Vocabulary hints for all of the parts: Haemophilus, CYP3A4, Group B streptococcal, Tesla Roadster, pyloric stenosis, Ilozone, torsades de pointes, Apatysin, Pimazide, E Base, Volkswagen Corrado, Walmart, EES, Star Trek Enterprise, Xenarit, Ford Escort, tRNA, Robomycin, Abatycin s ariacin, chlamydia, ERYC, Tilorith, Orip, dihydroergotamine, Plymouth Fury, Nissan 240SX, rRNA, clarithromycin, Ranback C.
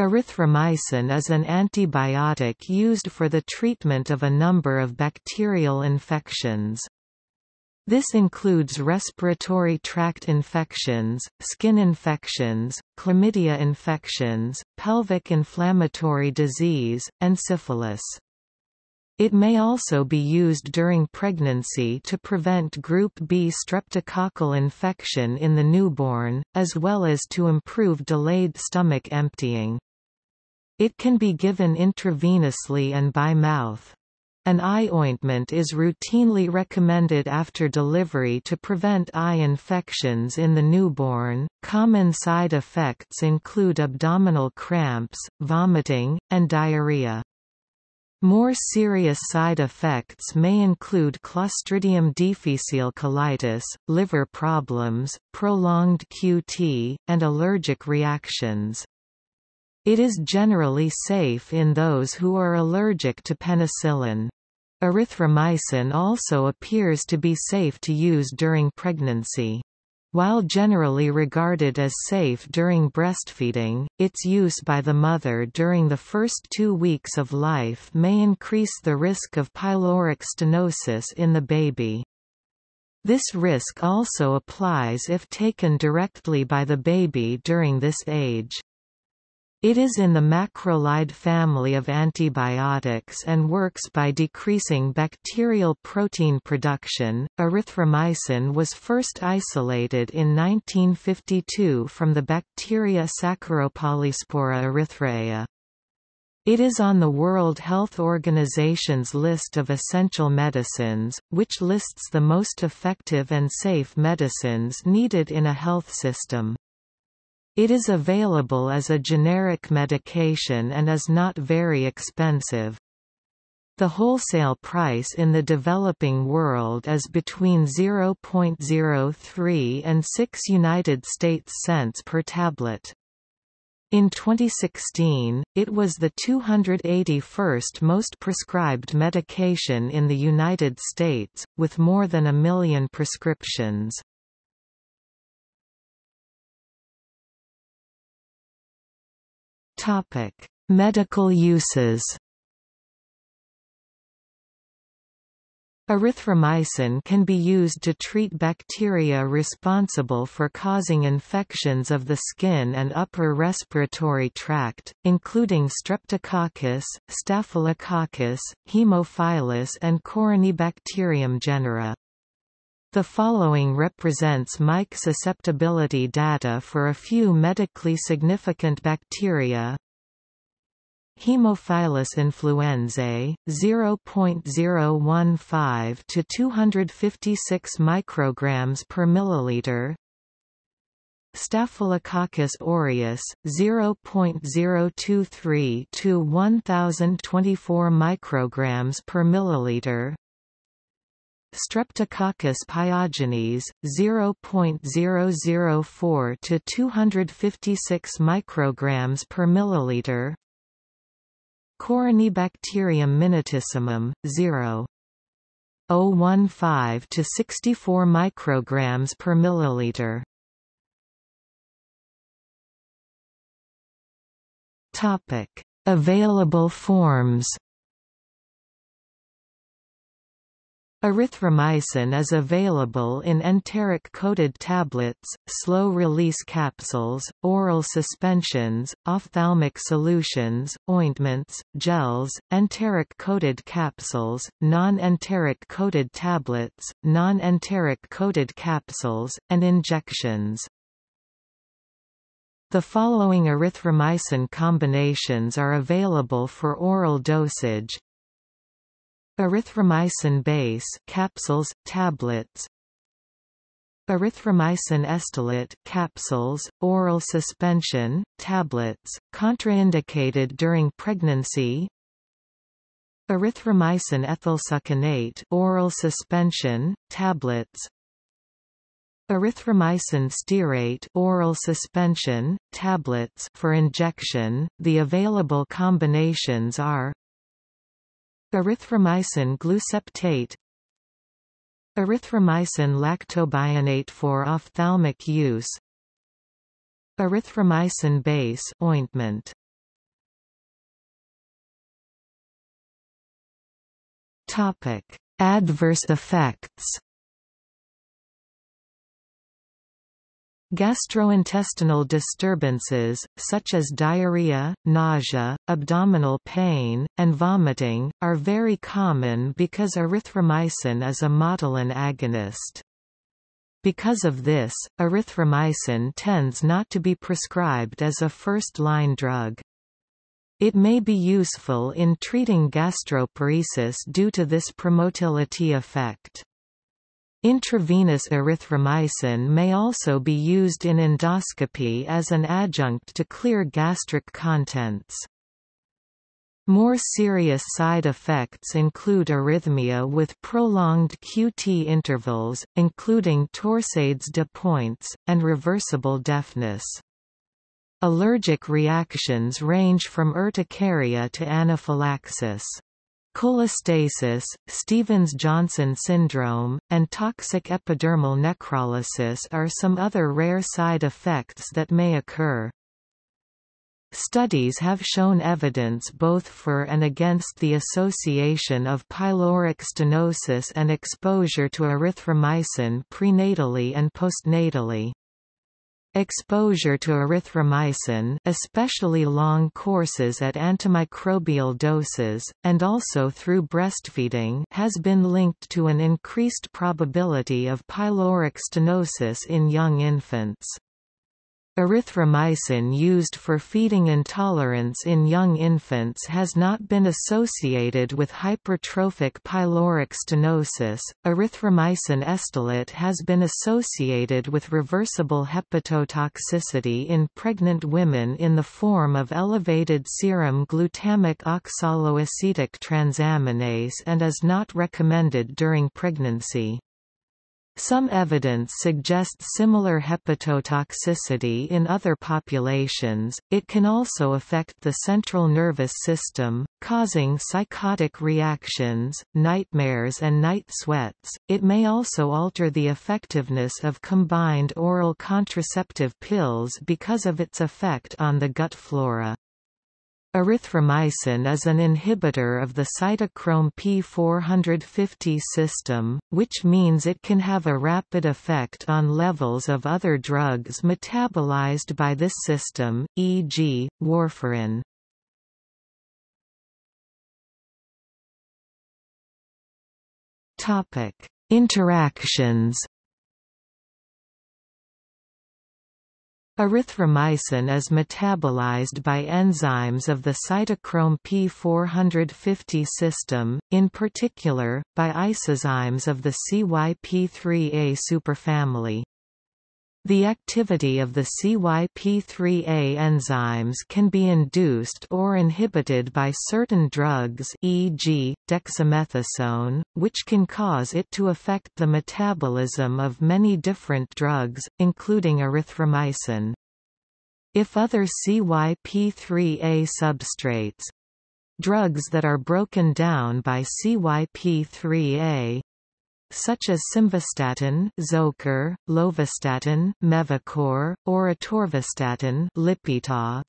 Erythromycin is an antibiotic used for the treatment of a number of bacterial infections. This includes respiratory tract infections, skin infections, chlamydia infections, pelvic inflammatory disease, and syphilis. It may also be used during pregnancy to prevent Group B streptococcal infection in the newborn, as well as to improve delayed stomach emptying. It can be given intravenously and by mouth. An eye ointment is routinely recommended after delivery to prevent eye infections in the newborn. Common side effects include abdominal cramps, vomiting, and diarrhea. More serious side effects may include Clostridium difficile colitis, liver problems, prolonged QT, and allergic reactions. It is generally safe in those who are allergic to penicillin. Erythromycin also appears to be safe to use during pregnancy. While generally regarded as safe during breastfeeding, its use by the mother during the first 2 weeks of life may increase the risk of pyloric stenosis in the baby. This risk also applies if taken directly by the baby during this age. It is in the macrolide family of antibiotics and works by decreasing bacterial protein production. Erythromycin was first isolated in 1952 from the bacteria Saccharopolyspora erythraea. It is on the World Health Organization's list of essential medicines, which lists the most effective and safe medicines needed in a health system. It is available as a generic medication and is not very expensive. The wholesale price in the developing world is between 0.03 and 6 United States cents per tablet. In 2016, it was the 281st most prescribed medication in the United States, with more than 1 million prescriptions. Medical uses. Erythromycin can be used to treat bacteria responsible for causing infections of the skin and upper respiratory tract, including Streptococcus, Staphylococcus, Haemophilus and Corynebacterium genera. The following represents micro susceptibility data for a few medically significant bacteria. Haemophilus influenzae, 0.015 to 256 micrograms per milliliter. Staphylococcus aureus, 0.023 to 1024 micrograms per milliliter. Streptococcus pyogenes, 0.004 to 256 micrograms per milliliter. Corynebacterium minutissimum, 0.015 to 64 micrograms per milliliter. Topic: Available forms. Erythromycin is available in enteric-coated tablets, slow-release capsules, oral suspensions, ophthalmic solutions, ointments, gels, enteric-coated capsules, non-enteric-coated tablets, non-enteric-coated capsules, and injections. The following erythromycin combinations are available for oral dosage. Erythromycin base capsules, tablets. Erythromycin estillate capsules, oral suspension, tablets, contraindicated during pregnancy. Erythromycin ethylsuccinate oral suspension, tablets. Erythromycin stearate oral suspension, tablets for injection. The available combinations are erythromycin gluceptate, erythromycin lactobionate for ophthalmic use, erythromycin base ointment. Adverse effects. Gastrointestinal disturbances, such as diarrhea, nausea, abdominal pain, and vomiting, are very common because erythromycin is a motilin agonist. Because of this, erythromycin tends not to be prescribed as a first-line drug. It may be useful in treating gastroparesis due to this promotility effect. Intravenous erythromycin may also be used in endoscopy as an adjunct to clear gastric contents. More serious side effects include arrhythmia with prolonged QT intervals, including torsades de pointes, and reversible deafness. Allergic reactions range from urticaria to anaphylaxis. Cholestasis, Stevens-Johnson syndrome, and toxic epidermal necrolysis are some other rare side effects that may occur. Studies have shown evidence both for and against the association of pyloric stenosis and exposure to erythromycin prenatally and postnatally. Exposure to erythromycin, especially long courses at antimicrobial doses, and also through breastfeeding, has been linked to an increased probability of pyloric stenosis in young infants. Erythromycin used for feeding intolerance in young infants has not been associated with hypertrophic pyloric stenosis. Erythromycin estolate has been associated with reversible hepatotoxicity in pregnant women in the form of elevated serum glutamic oxaloacetic transaminase and is not recommended during pregnancy. Some evidence suggests similar hepatotoxicity in other populations. It can also affect the central nervous system, causing psychotic reactions, nightmares, and night sweats. It may also alter the effectiveness of combined oral contraceptive pills because of its effect on the gut flora. Erythromycin is an inhibitor of the cytochrome P450 system, which means it can have a rapid effect on levels of other drugs metabolized by this system, e.g., warfarin. Interactions. Erythromycin is metabolized by enzymes of the cytochrome P450 system, in particular, by isozymes of the CYP3A superfamily. The activity of the CYP3A enzymes can be induced or inhibited by certain drugs, e.g., dexamethasone, which can cause it to affect the metabolism of many different drugs, including erythromycin. If other CYP3A substrates, drugs that are broken down by CYP3A, such as simvastatin, Zocor, lovastatin, Mevacor, or atorvastatin, Lipitor,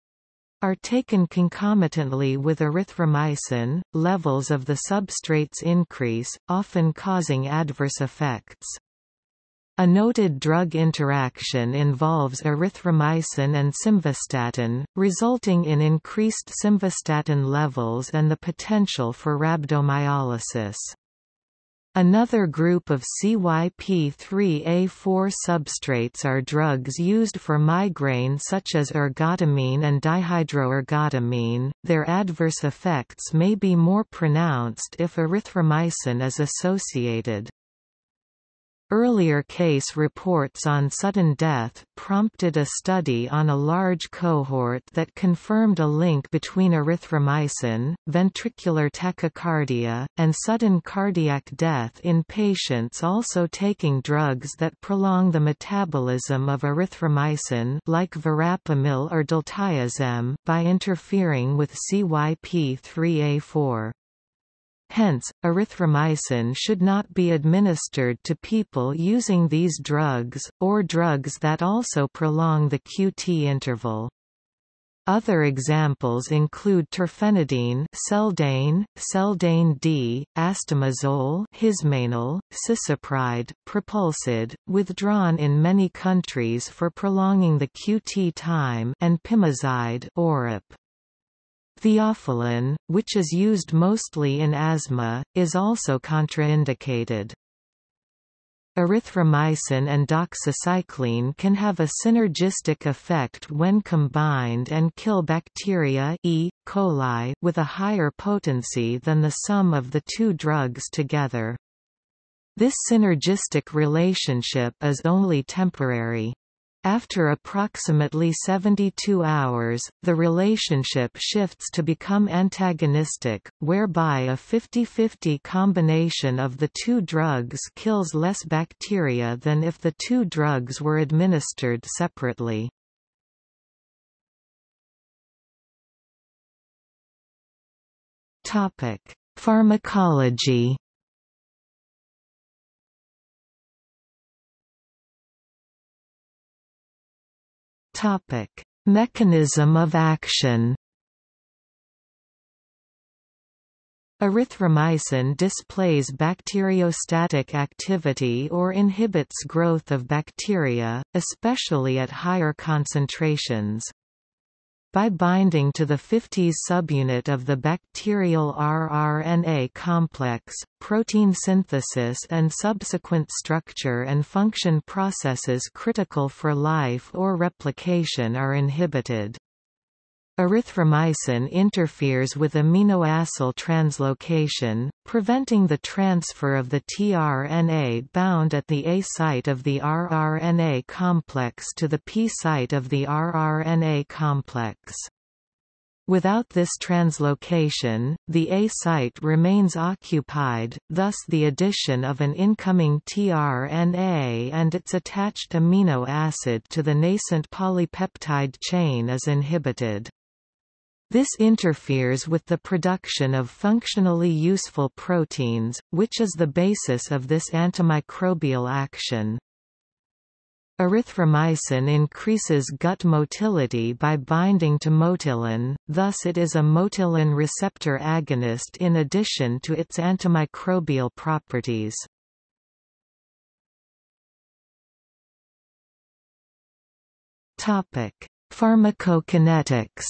are taken concomitantly with erythromycin, levels of the substrates increase, often causing adverse effects. A noted drug interaction involves erythromycin and simvastatin, resulting in increased simvastatin levels and the potential for rhabdomyolysis. Another group of CYP3A4 substrates are drugs used for migraine such as ergotamine and dihydroergotamine. Their adverse effects may be more pronounced if erythromycin is associated. Earlier case reports on sudden death prompted a study on a large cohort that confirmed a link between erythromycin, ventricular tachycardia, and sudden cardiac death in patients also taking drugs that prolong the metabolism of erythromycin like verapamil or diltiazem by interfering with CYP3A4. Hence, erythromycin should not be administered to people using these drugs, or drugs that also prolong the QT interval. Other examples include terfenadine, Seldane, Seldane D, astomazole, Hismanol, cisapride, Propulsid, withdrawn in many countries for prolonging the QT time, and Pimazide, Orip. Theophylline, which is used mostly in asthma, is also contraindicated. Erythromycin and doxycycline can have a synergistic effect when combined and kill bacteria E. coli with a higher potency than the sum of the two drugs together. This synergistic relationship is only temporary. After approximately 72 hours, the relationship shifts to become antagonistic, whereby a 50-50 combination of the two drugs kills less bacteria than if the two drugs were administered separately. Pharmacology. Mechanism of action. Erythromycin displays bacteriostatic activity or inhibits growth of bacteria, especially at higher concentrations. By binding to the 50s subunit of the bacterial rRNA complex, protein synthesis and subsequent structure and function processes critical for life or replication are inhibited. Erythromycin interferes with aminoacyl translocation, preventing the transfer of the tRNA bound at the A site of the rRNA complex to the P site of the rRNA complex. Without this translocation, the A site remains occupied, thus the addition of an incoming tRNA and its attached amino acid to the nascent polypeptide chain is inhibited. This interferes with the production of functionally useful proteins, which is the basis of this antimicrobial action. Erythromycin increases gut motility by binding to motilin, thus it is a motilin receptor agonist in addition to its antimicrobial properties. Pharmacokinetics.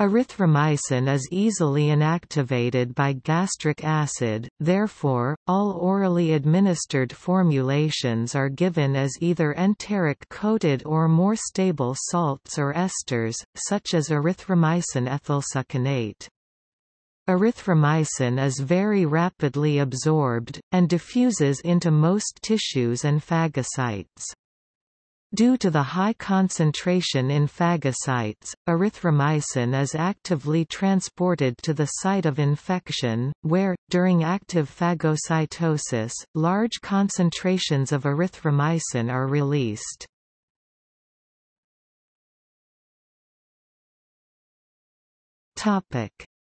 Erythromycin is easily inactivated by gastric acid, therefore, all orally administered formulations are given as either enteric-coated or more stable salts or esters, such as erythromycin ethylsuccinate. Erythromycin is very rapidly absorbed, and diffuses into most tissues and phagocytes. Due to the high concentration in phagocytes, erythromycin is actively transported to the site of infection, where, during active phagocytosis, large concentrations of erythromycin are released.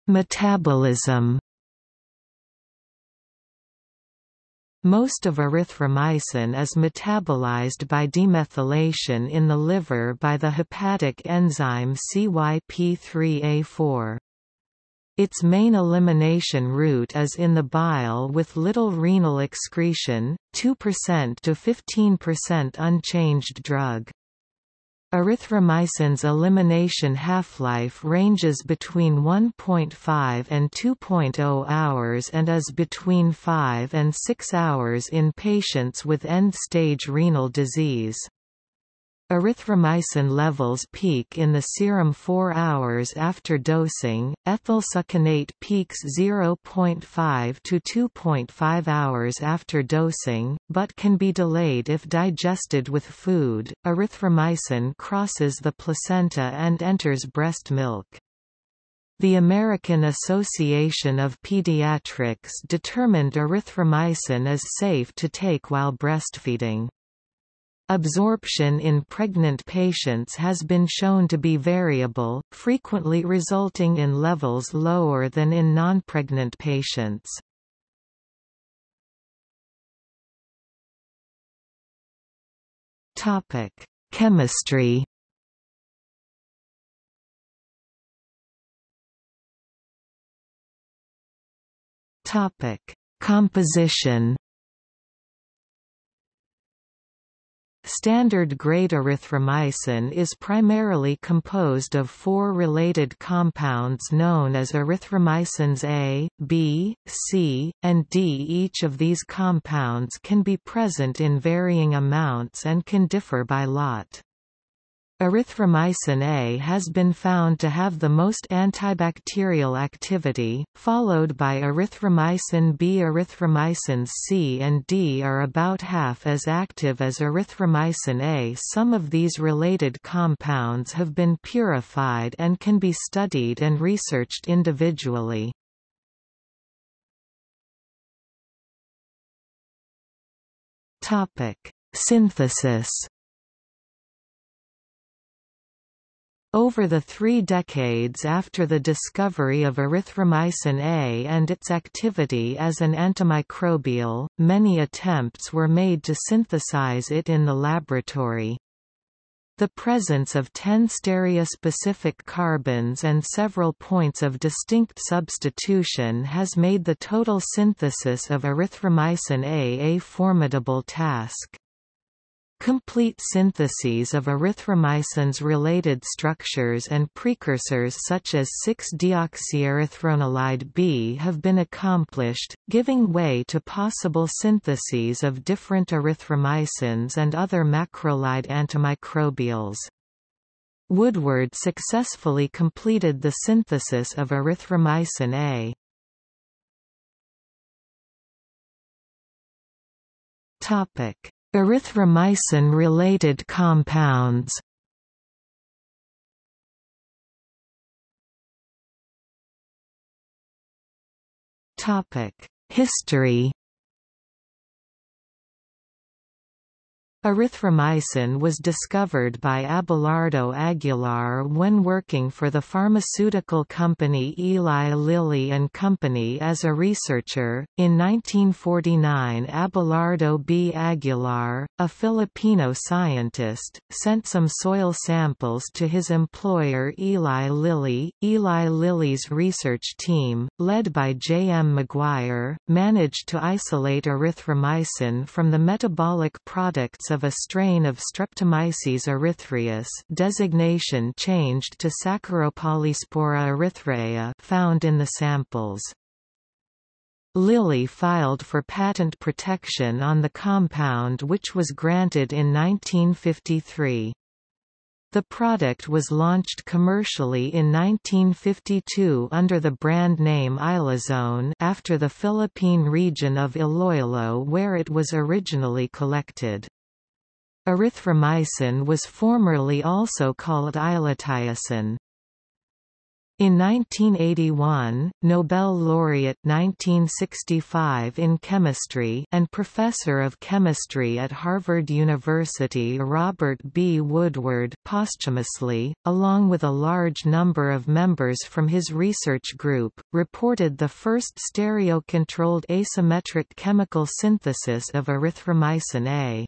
Metabolism. Most of erythromycin is metabolized by demethylation in the liver by the hepatic enzyme CYP3A4. Its main elimination route is in the bile with little renal excretion, 2% to 15% unchanged drug. Erythromycin's elimination half-life ranges between 1.5 and 2.0 hours and is between 5 and 6 hours in patients with end-stage renal disease. Erythromycin levels peak in the serum 4 hours after dosing, ethylsuccinate peaks 0.5 to 2.5 hours after dosing, but can be delayed if digested with food. Erythromycin crosses the placenta and enters breast milk. The American Association of Pediatrics determined erythromycin is safe to take while breastfeeding. Absorption in pregnant patients has been shown to be variable, frequently resulting in levels lower than in non-pregnant patients. Chemistry. Composition. Standard-grade erythromycin is primarily composed of four related compounds known as erythromycins A, B, C, and D. Each of these compounds can be present in varying amounts and can differ by lot. Erythromycin A has been found to have the most antibacterial activity, followed by erythromycin B. Erythromycins C and D are about half as active as erythromycin A. Some of these related compounds have been purified and can be studied and researched individually. Synthesis. Over the 3 decades after the discovery of erythromycin A and its activity as an antimicrobial, many attempts were made to synthesize it in the laboratory. The presence of 10 stereospecific carbons and several points of distinct substitution has made the total synthesis of erythromycin A formidable task. Complete syntheses of erythromycin's related structures and precursors such as 6-deoxyerythronolide B have been accomplished, giving way to possible syntheses of different erythromycins and other macrolide antimicrobials. Woodward successfully completed the synthesis of erythromycin A. Erythromycin-related compounds. History. Erythromycin was discovered by Abelardo Aguilar when working for the pharmaceutical company Eli Lilly and Company as a researcher. In 1949, Abelardo B. Aguilar, a Filipino scientist, sent some soil samples to his employer Eli Lilly. Eli Lilly's research team, led by J. M. McGuire, managed to isolate erythromycin from the metabolic products of a strain of Streptomyces erythreus, designation changed to Saccharopolyspora erythraea, found in the samples. Lilly filed for patent protection on the compound, which was granted in 1953. The product was launched commercially in 1952 under the brand name Ilozone, after the Philippine region of Iloilo where it was originally collected. Erythromycin was formerly also called Abatycin. In 1981, Nobel laureate 1965 in chemistry and professor of chemistry at Harvard University Robert B. Woodward posthumously, along with a large number of members from his research group, reported the first stereocontrolled asymmetric chemical synthesis of erythromycin A.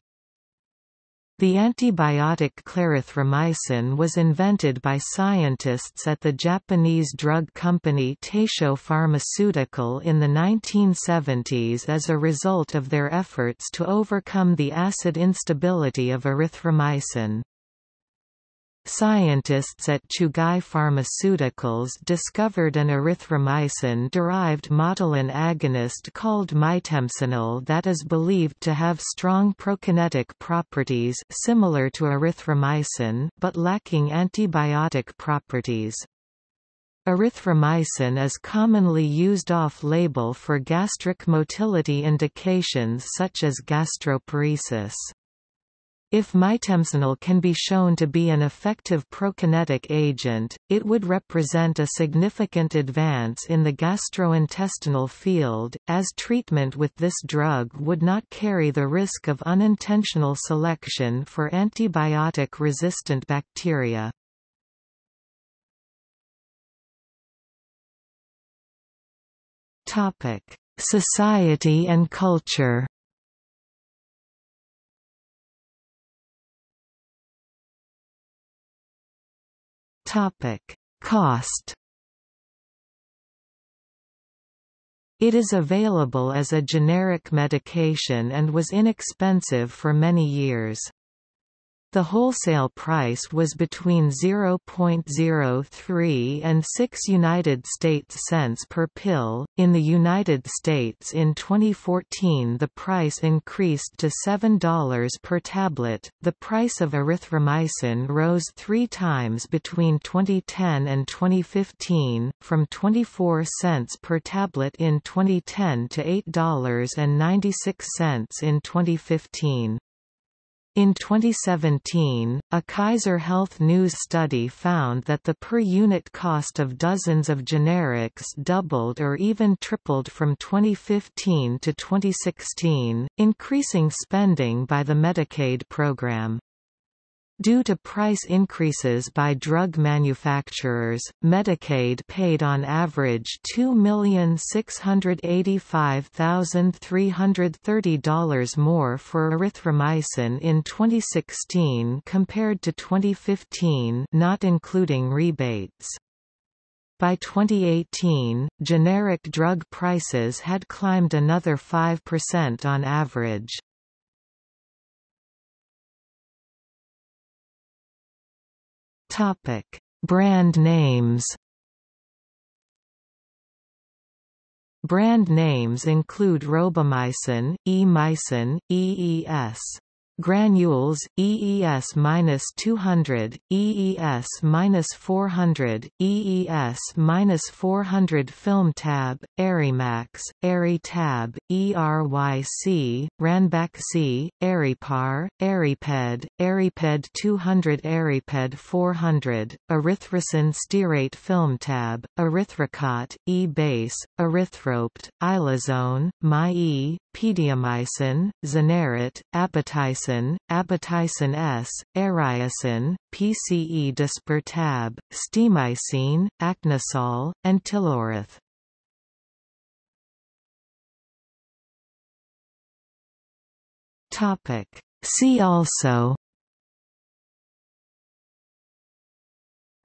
The antibiotic clarithromycin was invented by scientists at the Japanese drug company Taisho Pharmaceutical in the 1970s as a result of their efforts to overcome the acid instability of erythromycin. Scientists at Chugai Pharmaceuticals discovered an erythromycin-derived motilin agonist called mitemcinol that is believed to have strong prokinetic properties similar to erythromycin but lacking antibiotic properties. Erythromycin is commonly used off-label for gastric motility indications such as gastroparesis. If mitemcinol can be shown to be an effective prokinetic agent, it would represent a significant advance in the gastrointestinal field, as treatment with this drug would not carry the risk of unintentional selection for antibiotic-resistant bacteria. Society and culture. Cost. It is available as a generic medication and was inexpensive for many years. The wholesale price was between 0.03 and 6 US cents per pill. In the United States in 2014, the price increased to $7 per tablet. The price of erythromycin rose 3 times between 2010 and 2015, from 24 cents per tablet in 2010 to $8.96 in 2015. In 2017, a Kaiser Health News study found that the per-unit cost of dozens of generics doubled or even tripled from 2015 to 2016, increasing spending by the Medicaid program. Due to price increases by drug manufacturers, Medicaid paid on average $2,685,330 more for erythromycin in 2016 compared to 2015, not including rebates. By 2018, generic drug prices had climbed another 5% on average. Topic: Brand names. Brand names include Robomycin, E-Mycin, EES granules, EES-200, EES-400, EES-400 Filmtab, Arimax, Arry Tab, ERYC, Ranback C, Aripar, Ariped, Ariped 200, Ariped 400, Erythrocin Stearate Filmtab, Erythrocot, E Base, Erythroped, Ilozone, MyE, pediamycin, Xenarit, Apatysin, Abatycin s ariacin, PCE Dispertab, Stemycin, Acnesol, and Tilorith. Topic: See also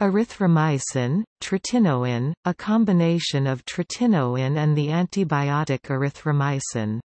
Erythromycin, tretinoin, a combination of tretinoin and the antibiotic erythromycin.